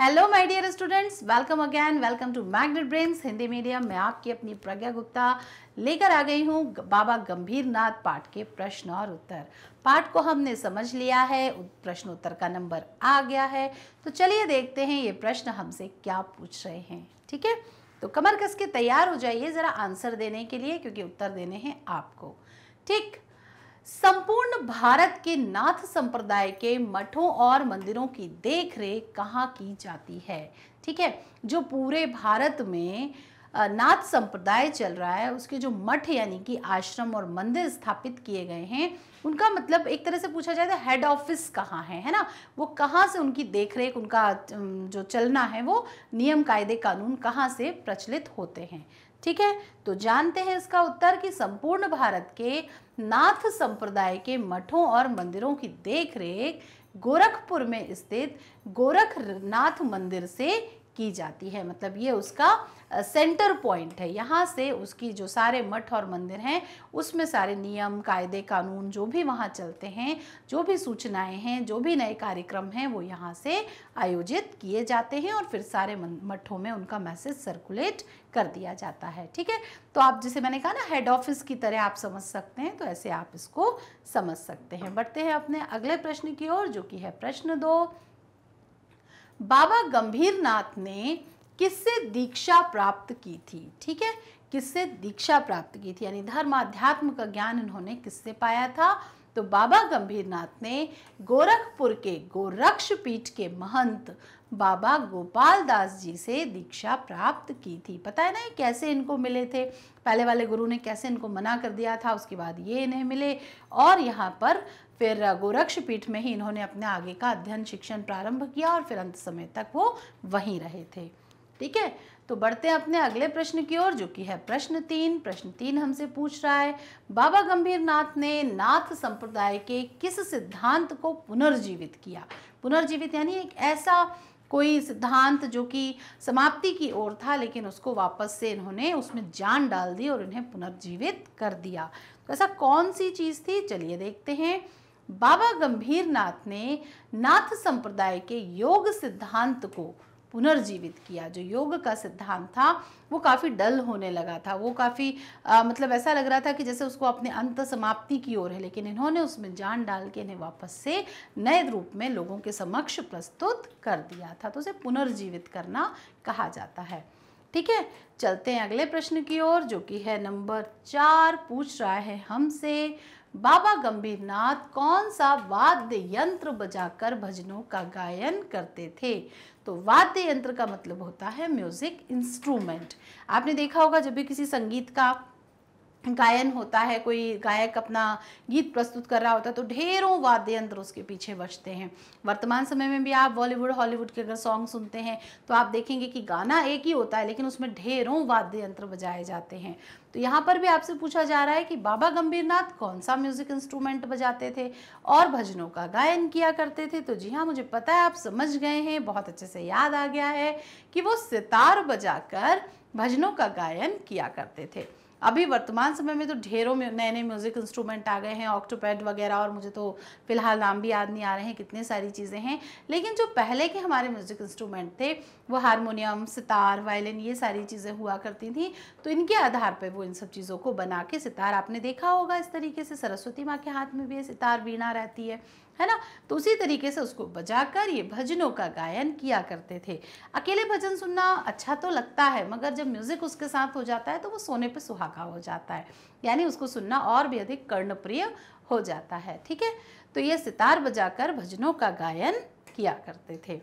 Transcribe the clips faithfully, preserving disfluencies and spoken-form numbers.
Hello my dear students, welcome again, welcome to Magnet Brains Hindi medium. मैं आपकी अपनी प्रज्ञा गुप्ता लेकर आ गई हूँ बाबा गंभीरनाथ पाठ के प्रश्न और उत्तर। पाठ को हमने समझ लिया है, प्रश्नोत्तर का नंबर आ गया है, तो चलिए देखते हैं ये प्रश्न हमसे क्या पूछ रहे हैं। ठीक है, तो कमर कस के तैयार हो जाइए ज़रा आंसर देने के लिए, क्योंकि उत्तर देने हैं आपको। ठीक, संपूर्ण भारत के नाथ संप्रदाय के मठों और मंदिरों की देखरेख कहाँ की जाती है? ठीक है, जो पूरे भारत में नाथ संप्रदाय चल रहा है उसके जो मठ यानी कि आश्रम और मंदिर स्थापित किए गए हैं, उनका मतलब एक तरह से पूछा जाए तो हेड ऑफिस कहाँ है, है ना। वो कहाँ से उनकी देखरेख, उनका जो चलना है, वो नियम कायदे कानून कहाँ से प्रचलित होते हैं। ठीक है, तो जानते हैं इसका उत्तर कि संपूर्ण भारत के नाथ संप्रदाय के मठों और मंदिरों की देखरेख गोरखपुर में स्थित गोरक्षनाथ मंदिर से की जाती है। मतलब ये उसका सेंटर पॉइंट है, यहाँ से उसकी जो सारे मठ और मंदिर हैं उसमें सारे नियम कायदे कानून जो भी वहाँ चलते हैं, जो भी सूचनाएं हैं, जो भी नए कार्यक्रम हैं, वो यहाँ से आयोजित किए जाते हैं और फिर सारे मठों में उनका मैसेज सर्कुलेट कर दिया जाता है। ठीक है, तो आप जिसे मैंने कहा ना हेड ऑफिस की तरह आप समझ सकते हैं, तो ऐसे आप इसको समझ सकते हैं। बढ़ते हैं अपने अगले प्रश्न की ओर, जो कि है प्रश्न दो। बाबा गंभीरनाथ ने किससे दीक्षा प्राप्त की थी? ठीक है, किससे दीक्षा प्राप्त की थी, यानी धर्म आध्यात्म का ज्ञान इन्होंने किससे पाया था? तो बाबा गंभीरनाथ ने गोरखपुर के गोरक्षपीठ के महंत बाबा गोपालदास जी से दीक्षा प्राप्त की थी। पता है ना कैसे इनको मिले थे, पहले वाले गुरु ने कैसे इनको मना कर दिया था, उसके बाद ये इन्हें मिले और यहाँ पर फिर गोरक्षपीठ में ही इन्होंने अपने आगे का अध्ययन शिक्षण प्रारंभ किया और फिर अंत समय तक वो वहीं रहे थे। ठीक है, तो बढ़ते हैं अपने अगले प्रश्न की ओर, जो कि है प्रश्न तीन। प्रश्न तीन हमसे पूछ रहा है, बाबा गंभीरनाथ ने नाथ संप्रदाय के किस सिद्धांत को पुनर्जीवित किया? पुनर्जीवित यानी एक ऐसा कोई सिद्धांत जो कि समाप्ति की ओर था, लेकिन उसको वापस से इन्होंने उसमें जान डाल दी और इन्हें पुनर्जीवित कर दिया। तो ऐसा कौन सी चीज़ थी, चलिए देखते हैं। बाबा गंभीरनाथ ने नाथ संप्रदाय के योग सिद्धांत को पुनर्जीवित किया। जो योग का सिद्धांत था वो काफ़ी डल होने लगा था, वो काफ़ी मतलब ऐसा लग रहा था कि जैसे उसको अपने अंत समाप्ति की ओर है, लेकिन इन्होंने उसमें जान डाल के इन्हें वापस से नए रूप में लोगों के समक्ष प्रस्तुत कर दिया था, तो उसे पुनर्जीवित करना कहा जाता है। ठीक है, चलते हैं अगले प्रश्न की ओर, जो कि है नंबर चार। पूछ रहा है हमसे, बाबा गंभीरनाथ कौन सा वाद्य यंत्र बजाकर भजनों का गायन करते थे? तो वाद्य यंत्र का मतलब होता है म्यूजिक इंस्ट्रूमेंट। आपने देखा होगा जब भी किसी संगीत का गायन होता है, कोई गायक अपना गीत प्रस्तुत कर रहा होता है, तो ढेरों वाद्य यंत्र उसके पीछे बजते हैं। वर्तमान समय में भी आप बॉलीवुड हॉलीवुड के अगर सॉन्ग सुनते हैं तो आप देखेंगे कि गाना एक ही होता है, लेकिन उसमें ढेरों वाद्य यंत्र बजाए जाते हैं। तो यहाँ पर भी आपसे पूछा जा रहा है कि बाबा गंभीरनाथ कौन सा म्यूजिक इंस्ट्रूमेंट बजाते थे और भजनों का गायन किया करते थे? तो जी हाँ, मुझे पता है आप समझ गए हैं, बहुत अच्छे से याद आ गया है कि वो सितार बजाकर भजनों का गायन किया करते थे। अभी वर्तमान समय में तो ढेरों नए नए म्यूज़िक इंस्ट्रूमेंट आ गए हैं, ऑक्टोपैड वगैरह, और मुझे तो फिलहाल नाम भी याद नहीं आ रहे हैं, कितनी सारी चीज़ें हैं। लेकिन जो पहले के हमारे म्यूज़िक इंस्ट्रूमेंट थे वो हारमोनियम, सितार, वायलिन, ये सारी चीज़ें हुआ करती थी, तो इनके आधार पर वो इन सब चीज़ों को बना के, सितार आपने देखा होगा इस तरीके से, सरस्वती माँ के हाथ में भी ये सितार वीणा रहती है है ना, तो उसी तरीके से उसको बजाकर ये भजनों का गायन किया करते थे। अकेले भजन सुनना अच्छा तो लगता है, मगर जब म्यूज़िक उसके साथ हो जाता है तो वो सोने पे सुहागा हो जाता है, यानी उसको सुनना और भी अधिक कर्णप्रिय हो जाता है। ठीक है, तो ये सितार बजाकर भजनों का गायन किया करते थे।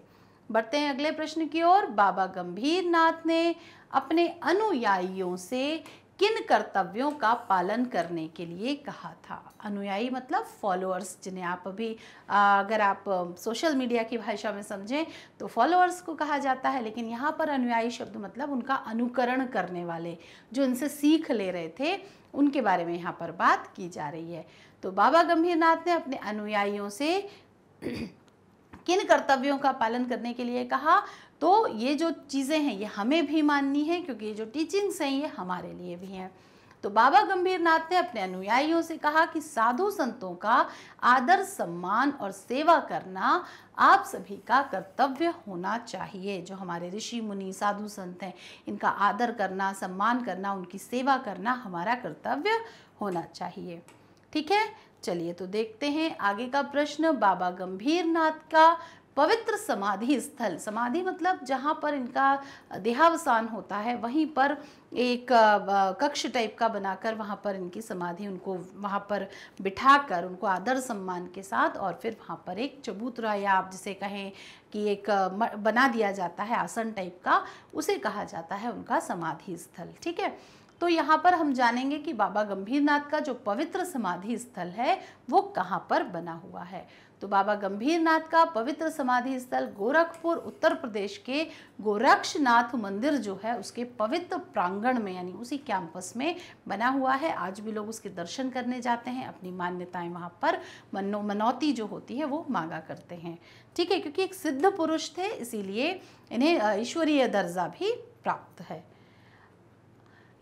बढ़ते हैं अगले प्रश्न की ओर। बाबा गंभीरनाथ ने अपने अनुयायियों से किन कर्तव्यों का पालन करने के लिए कहा था? अनुयायी मतलब फॉलोअर्स, जिन्हें आप अभी अगर आप सोशल मीडिया की भाषा में समझें तो फॉलोअर्स को कहा जाता है, लेकिन यहाँ पर अनुयायी शब्द मतलब उनका अनुकरण करने वाले, जो इनसे सीख ले रहे थे, उनके बारे में यहाँ पर बात की जा रही है। तो बाबा गंभीरनाथ ने अपने अनुयायियों से किन कर्तव्यों का पालन करने के लिए कहा? तो ये जो चीज़ें हैं ये हमें भी माननी है, क्योंकि ये जो टीचिंग्स हैं ये हमारे लिए भी हैं। तो बाबा गंभीरनाथ ने अपने अनुयायियों से कहा कि साधु संतों का आदर, सम्मान और सेवा करना आप सभी का कर्तव्य होना चाहिए। जो हमारे ऋषि मुनि साधु संत हैं, इनका आदर करना, सम्मान करना, उनकी सेवा करना हमारा कर्तव्य होना चाहिए। ठीक है, चलिए तो देखते हैं आगे का प्रश्न। बाबा गंभीरनाथ का पवित्र समाधि स्थल, समाधि मतलब जहाँ पर इनका देहावसान होता है वहीं पर एक कक्ष टाइप का बनाकर वहाँ पर इनकी समाधि, उनको वहाँ पर बिठाकर उनको आदर सम्मान के साथ और फिर वहाँ पर एक चबूतरा या आप जिसे कहें कि एक बना दिया जाता है आसन टाइप का, उसे कहा जाता है उनका समाधि स्थल। ठीक है, तो यहाँ पर हम जानेंगे कि बाबा गंभीरनाथ का जो पवित्र समाधि स्थल है वो कहाँ पर बना हुआ है। तो बाबा गंभीरनाथ का पवित्र समाधि स्थल गोरखपुर उत्तर प्रदेश के गोरक्षनाथ मंदिर जो है उसके पवित्र प्रांगण में यानी उसी कैंपस में बना हुआ है। आज भी लोग उसके दर्शन करने जाते हैं, अपनी मान्यताएं वहाँ पर मनो मनौती जो होती है वो मांगा करते हैं। ठीक है, क्योंकि एक सिद्ध पुरुष थे इसीलिए इन्हें ईश्वरीय दर्जा भी प्राप्त है।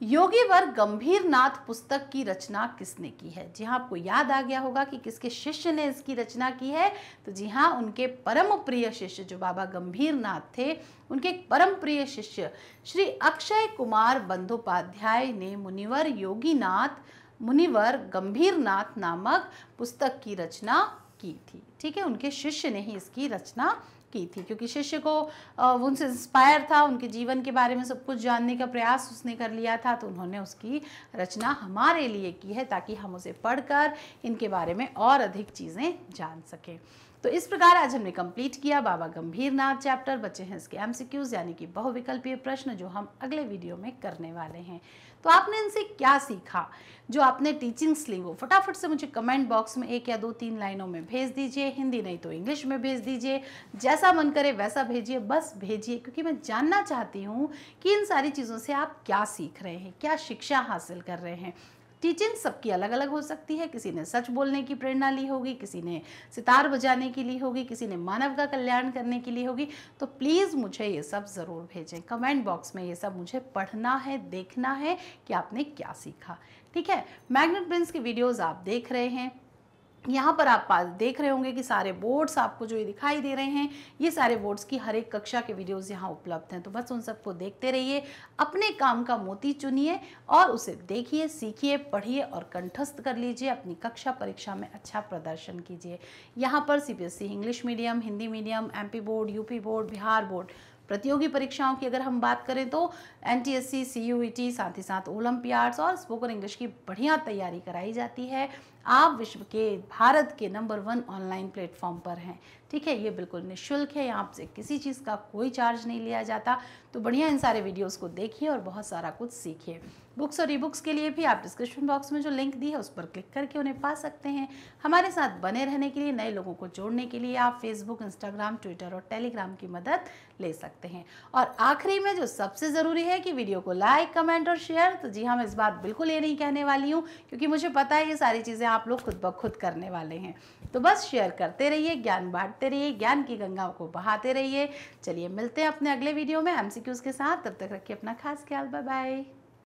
योगी वर गंभीरनाथ पुस्तक की रचना किसने की है? जी हाँ, आपको याद आ गया होगा कि किसके शिष्य ने इसकी रचना की है। तो जी हाँ, उनके परम प्रिय शिष्य जो बाबा गंभीरनाथ थे, उनके परम प्रिय शिष्य श्री अक्षय कुमार बंधुपाध्याय ने मुनिवर योगीनाथ मुनिवर गंभीरनाथ नामक पुस्तक की रचना की थी। ठीक है, उनके शिष्य ने ही इसकी रचना की थी क्योंकि शिष्य को उनसे इंस्पायर था, उनके जीवन के बारे में सब कुछ जानने का प्रयास उसने कर लिया था, तो उन्होंने उसकी रचना हमारे लिए की है ताकि हम उसे पढ़कर इनके बारे में और अधिक चीज़ें जान सकें। तो इस प्रकार आज हमने कंप्लीट किया बाबा गंभीरनाथ चैप्टर। बचे हैं इसके एमसीक्यूज यानी कि बहुविकल्पीय प्रश्न जो हम अगले वीडियो में करने वाले हैं। तो आपने इनसे क्या सीखा? जो आपने टीचिंग्स ली वो फटाफट से मुझे कमेंट बॉक्स में एक या दो तीन लाइनों में भेज दीजिए। हिंदी नहीं तो इंग्लिश में भेज दीजिए, जैसा मन करे वैसा भेजिए, बस भेजिए, क्योंकि मैं जानना चाहती हूँ कि इन सारी चीज़ों से आप क्या सीख रहे हैं, क्या शिक्षा हासिल कर रहे हैं। टीचिंग सबकी अलग अलग हो सकती है, किसी ने सच बोलने की प्रेरणा ली होगी, किसी ने सितार बजाने की ली होगी, किसी ने मानव का कल्याण करने की ली होगी। तो प्लीज़ मुझे ये सब ज़रूर भेजें कमेंट बॉक्स में, ये सब मुझे पढ़ना है, देखना है कि आपने क्या सीखा। ठीक है, मैग्नेट ब्रेन्स के वीडियोज़ आप देख रहे हैं, यहाँ पर आप देख रहे होंगे कि सारे बोर्ड्स आपको जो ये दिखाई दे रहे हैं, ये सारे बोर्ड्स की हर एक कक्षा के वीडियोस यहाँ उपलब्ध हैं। तो बस उन सबको देखते रहिए, अपने काम का मोती चुनिए और उसे देखिए, सीखिए, पढ़िए और कंठस्थ कर लीजिए। अपनी कक्षा परीक्षा में अच्छा प्रदर्शन कीजिए। यहाँ पर CBSE English medium, Hindi medium, M P board, UP board, Bihar board प्रतियोगी परीक्षाओं की अगर हम बात करें तो एनटीएससी, सीईटी, साथ ही साथ ओलंपियाड्स और स्पोकन इंग्लिश की बढ़िया तैयारी कराई जाती है। आप विश्व के, भारत के नंबर वन ऑनलाइन प्लेटफॉर्म पर हैं। ठीक है, ये बिल्कुल निःशुल्क है, यहाँ से किसी चीज़ का कोई चार्ज नहीं लिया जाता। तो बढ़िया इन सारे वीडियोस को देखिए और बहुत सारा कुछ सीखिए। बुक्स और ई बुक्स के लिए भी आप डिस्क्रिप्शन बॉक्स में जो लिंक दी है उस पर क्लिक करके उन्हें पा सकते हैं। हमारे साथ बने रहने के लिए, नए लोगों को जोड़ने के लिए आप फेसबुक, इंस्टाग्राम, ट्विटर और टेलीग्राम की मदद ले सकते हैं। और आखिरी में जो सबसे ज़रूरी है कि वीडियो को लाइक, कमेंट और शेयर। तो जी हाँ, मैं इस बात बिल्कुल ये नहीं कहने वाली हूँ क्योंकि मुझे पता है ये सारी चीज़ें आप लोग खुद ब खुद करने वाले हैं। तो बस शेयर करते रहिए, ज्ञान बांटते रहिए, ज्ञान की गंगाओं को बहाते रहिए। चलिए मिलते हैं अपने अगले वीडियो में एमसीक्यूज के साथ। तब तक रखिए अपना खास ख्याल। Bye bye.